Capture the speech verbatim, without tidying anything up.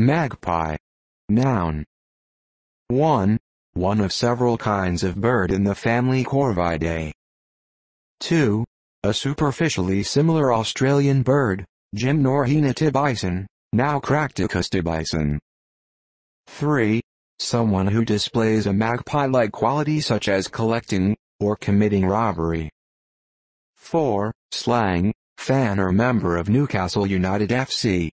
Magpie. Noun. one. One of several kinds of bird in the family Corvidae. two. A superficially similar Australian bird, Gymnorhina tibicen, now Cracticus tibicen. three. Someone who displays a magpie-like quality such as collecting, or committing robbery. four. Slang, fan or member of Newcastle United F C.